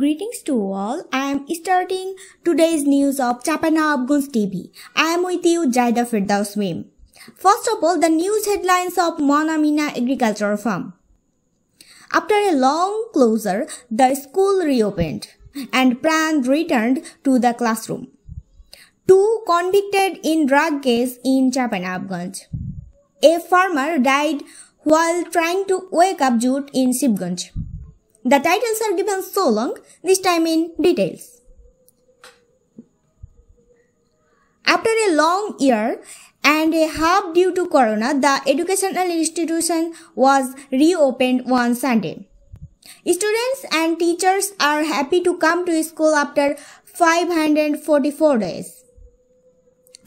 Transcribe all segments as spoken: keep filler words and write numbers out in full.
Greetings to all. I am starting today's news of Chapainawabganj T V. I am with you, Jaida Firdauswim. First of all, the news headlines of Monamina Agricultural Farm. After a long closure, the school reopened and Pran returned to the classroom. Two convicted in drug case in Chapainawabganj. A farmer died while trying to wake up Jut in Shibganj. The titles are given so long, this time in details. After a long year and a half due to corona, the educational institution was reopened one Sunday. Students and teachers are happy to come to school after five hundred forty-four days.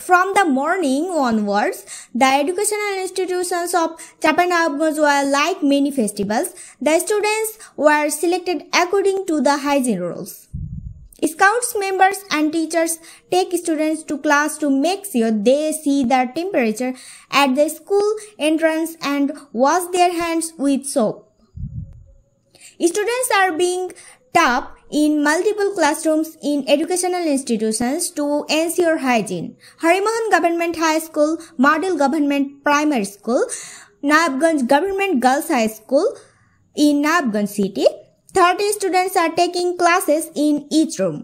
From the morning onwards, the educational institutions of Chapainawabganj were like many festivals. The students were selected according to the hygiene rules. Scouts members and teachers take students to class to make sure they see the temperature at the school entrance and wash their hands with soap. Students are being taught in multiple classrooms in educational institutions to ensure hygiene. Harimohan Government High School, Model Government Primary School, Nabganj Government Girls High School in Nabganj City. thirty students are taking classes in each room.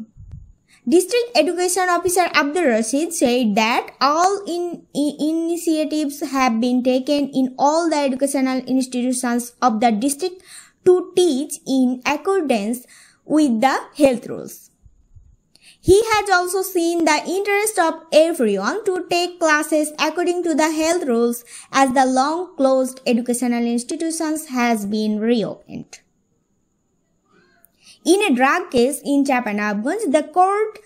District Education Officer Abdur Rashid said that all in, in initiatives have been taken in all the educational institutions of the district to teach in accordance with the health rules. He has also seen the interest of everyone to take classes according to the health rules as the long closed educational institutions has been reopened. In a drug case in Chapainawabganj, the court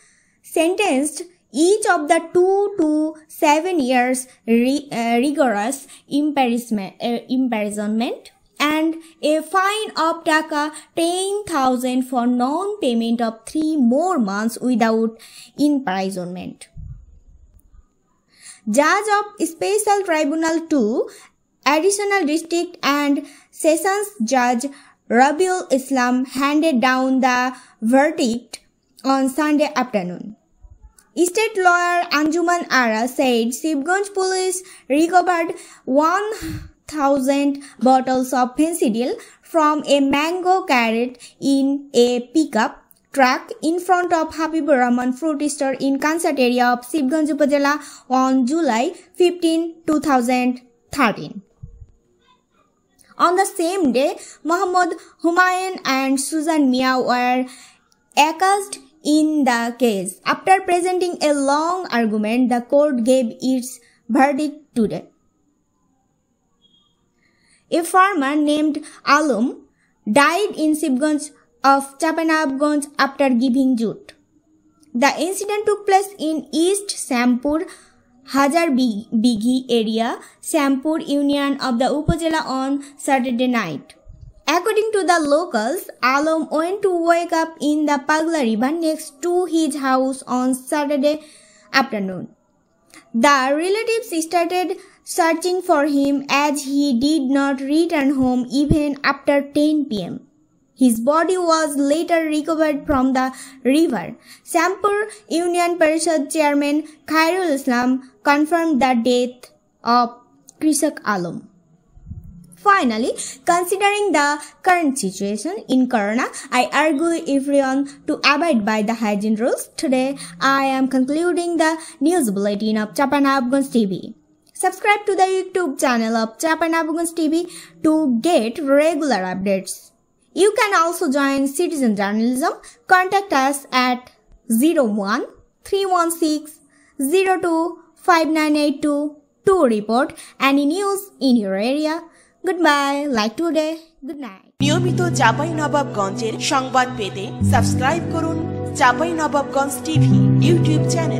sentenced each of the two to seven years re, uh, rigorous imprisonment, uh, imprisonment and a fine of Taka ten thousand for non-payment of three more months without imprisonment. Judge of Special Tribunal two, Additional District and Sessions Judge Rabiul Islam handed down the verdict on Sunday afternoon. State lawyer Anjuman Ara said Shibganj police recovered one thousand bottles of fentanyl from a mango carried in a pickup truck in front of Happy Brahman Fruit Store in Kanse area of Shibganj, Upojela on July fifteenth two thousand thirteen. On the same day, Mohammad Humayun and Susan Mia were accused in the case. After presenting a long argument, the court gave its verdict today. A farmer named Alom died in Shibganj of Chapainawabganj after giving Jut. The incident took place in East Shampur, Hazar Bigi area, Shampur Union of the Upojela on Saturday night. According to the locals, Alom went to wake up in the Pagla River next to his house on Saturday afternoon. The relatives started searching for him as he did not return home even after ten p m His body was later recovered from the river. Shampur Union Parishad Chairman Khairul Islam confirmed the death of Krishak Alom. Finally, considering the current situation in Corona, I urge everyone to abide by the hygiene rules. Today, I am concluding the news bulletin of Chapainawabganj T V. Subscribe to the YouTube channel of Chapainawabganj T V to get regular updates. You can also join Citizen Journalism. Contact us at zero one three one six zero two five nine eight two to report any news in your area. Goodbye, like today, good night. Niyomito Chapainawabganj er sangbad pete subscribe korun Chapainawabganj T V YouTube channel.